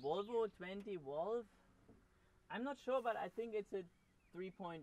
Volvo 20 valve. I'm not sure, but I think it's a 3.0.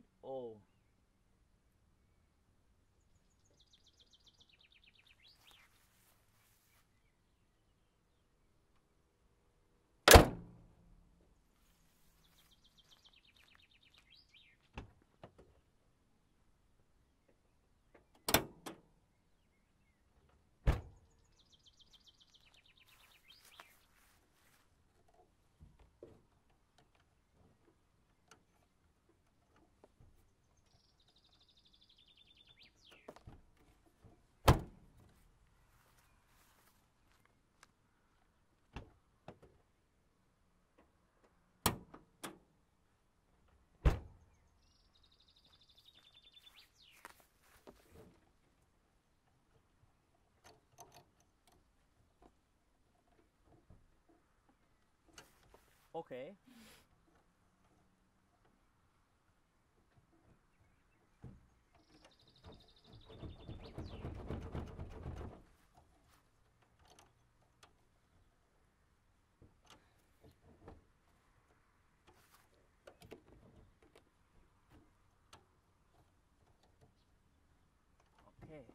Okay. Okay.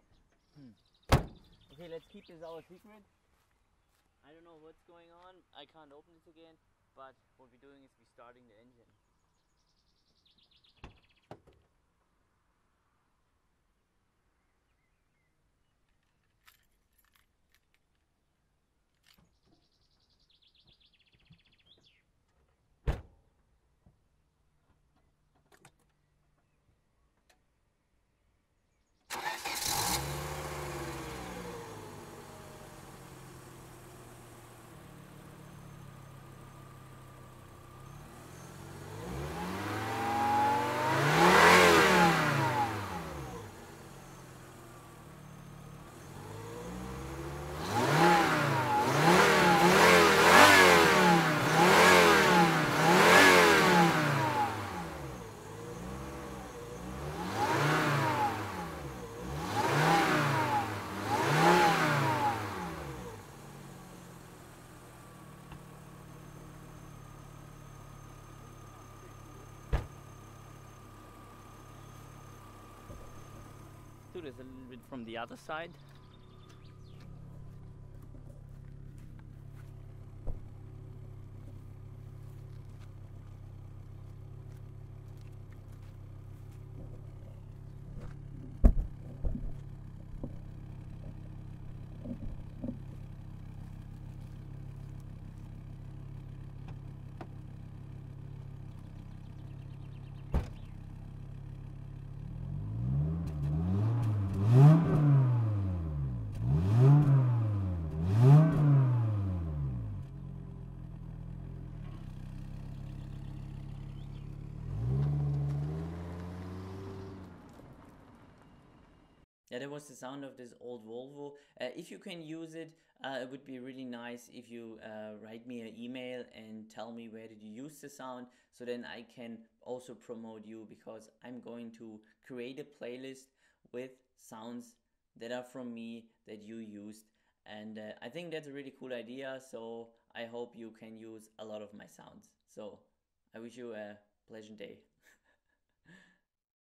Okay, let's keep this our secret. I don't know what's going on. I can't open this again. But what we're doing is we're starting the engine. Do this a little bit from the other side. Yeah, that was the sound of this old Volvo. If you can use it, it would be really nice if you write me an email and tell me where did you use the sound, so then I can also promote you, because I'm going to create a playlist with sounds that are from me that you used, and I think that's a really cool idea, so I hope you can use a lot of my sounds. So I wish you a pleasant day.